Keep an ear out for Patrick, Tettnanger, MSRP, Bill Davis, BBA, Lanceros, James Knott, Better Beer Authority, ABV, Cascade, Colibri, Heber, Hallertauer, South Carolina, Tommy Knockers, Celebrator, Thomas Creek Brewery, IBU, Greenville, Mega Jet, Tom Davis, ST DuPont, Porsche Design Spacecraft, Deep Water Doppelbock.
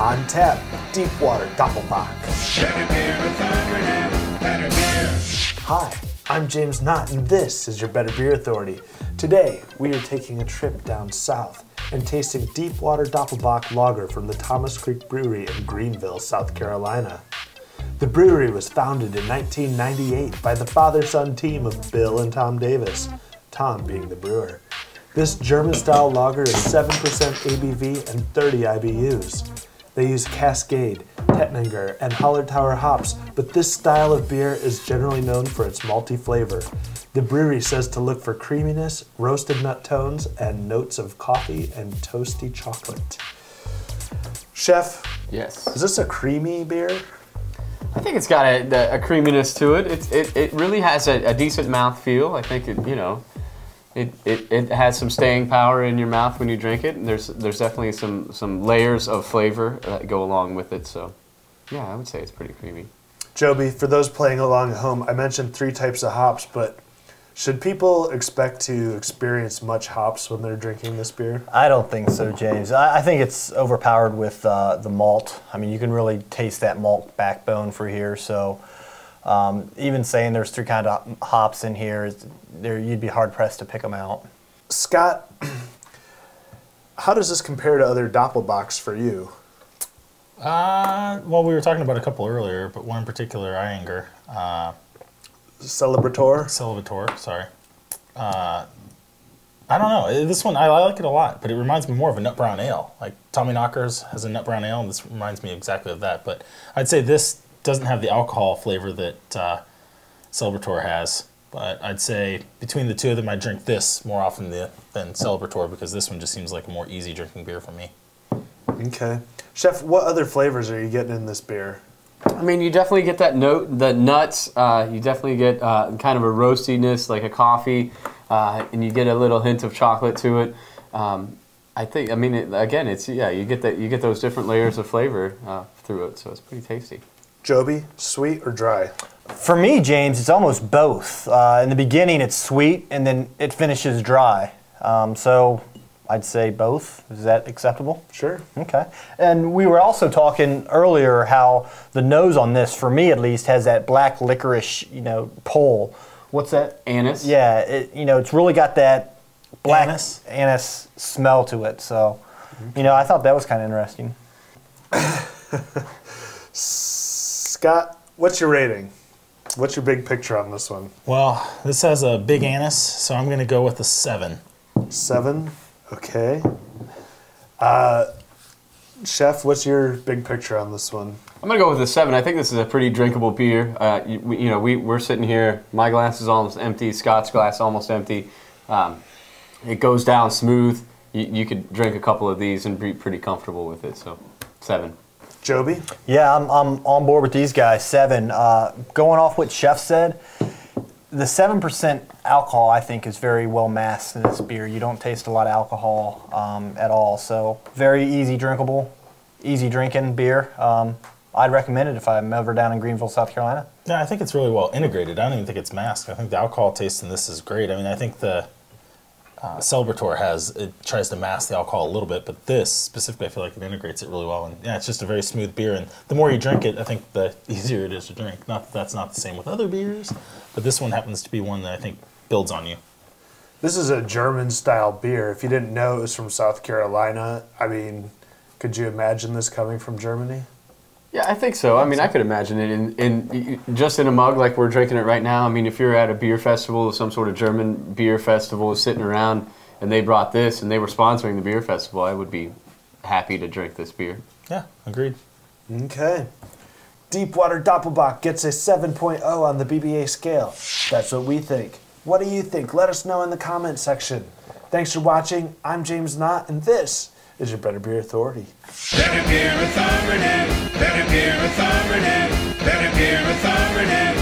On tap, Deep Water Doppelbock. Better Beer Authority, Better Beer. Hi, I'm James Knott, and this is your Better Beer Authority. Today, we are taking a trip down south and tasting Deep Water Doppelbock lager from the Thomas Creek Brewery in Greenville, South Carolina. The brewery was founded in 1998 by the father-son team of Bill and Tom Davis, Tom being the brewer. This German-style lager is 7% ABV and 30 IBUs. They use Cascade, Tettnanger, and Hallertauer hops, but this style of beer is generally known for its malty flavor. The brewery says to look for creaminess, roasted nut tones, and notes of coffee and toasty chocolate. Chef, yes. Is this a creamy beer? I think it's got a creaminess to it. It really has a decent mouthfeel. I think it has some staying power in your mouth when you drink it. And there's definitely some layers of flavor that go along with it. So, yeah, I would say it's pretty creamy. Joby, for those playing along at home, I mentioned three types of hops, but should people expect to experience much hops when they're drinking this beer? I don't think so, James. I think it's overpowered with the malt. I mean, you can really taste that malt backbone for here. So even saying there's three kinds of hops in here, you'd be hard-pressed to pick them out. Scott, how does this compare to other Doppelbocks for you? Well, we were talking about a couple earlier, but one in particular, Iinger. Celebrator, sorry. I don't know. This one, I like it a lot, but it reminds me more of a nut brown ale. Like Tommy Knockers has a nut brown ale, and this reminds me exactly of that. But I'd say this doesn't have the alcohol flavor that Celebrator has. But I'd say between the two of them, I drink this more often than Celebrator, because this one just seems like a more easy drinking beer for me. Okay. Chef, what other flavors are you getting in this beer? I mean, you definitely get that note, the nuts. You definitely get kind of a roastiness, like a coffee, and you get a little hint of chocolate to it. I think, I mean, you get those different layers of flavor through it, so it's pretty tasty. Joby, sweet or dry? For me, James, it's almost both. In the beginning, it's sweet, and then it finishes dry. So I'd say both. Is that acceptable? Sure. Okay. And we were also talking earlier how the nose on this, for me at least, has that black licorice, pull. What's that? Anise. Yeah. It's really got that black anise smell to it. So, I thought that was kind of interesting. Scott, what's your rating? What's your big picture on this one? Well, this has a big anise, so I'm going to go with a 7. 7? Okay. Chef, what's your big picture on this one? I'm going to go with a 7. I think this is a pretty drinkable beer. We're sitting here. My glass is almost empty. Scott's glass almost empty. It goes down smooth. You could drink a couple of these and be pretty comfortable with it. So, 7. Joby? Yeah, I'm on board with these guys. 7. Going off what Chef said, the 7% alcohol, I think, is very well masked in this beer. You don't taste a lot of alcohol at all, so very easy drinkable, easy drinking beer. I'd recommend it if I'm ever down in Greenville, South Carolina. Yeah, I think it's really well integrated. I don't even think it's masked. I think the alcohol taste in this is great. I mean, I think the Celebrator tries to mask the alcohol a little bit, but this specifically, I feel like it integrates it really well. And yeah, it's just a very smooth beer. And the more you drink it, I think the easier it is to drink. Not that that's not the same with other beers, but this one happens to be one that I think builds on you. This is a German-style beer. If you didn't know it was from South Carolina, I mean, could you imagine this coming from Germany? Yeah, I think so. I mean, I could imagine it just in a mug like we're drinking it right now. I mean, if you're at a beer festival, some sort of German beer festival, sitting around and they brought this and they were sponsoring the beer festival, I would be happy to drink this beer. Yeah, agreed. Okay. Deep Water Doppelbock gets a 7.0 on the BBA scale. That's what we think. What do you think? Let us know in the comment section. Thanks for watching. I'm James Knott, and this is your Better Beer Authority. Better Beer Authority. Better Beer Authority. Better Beer Authority.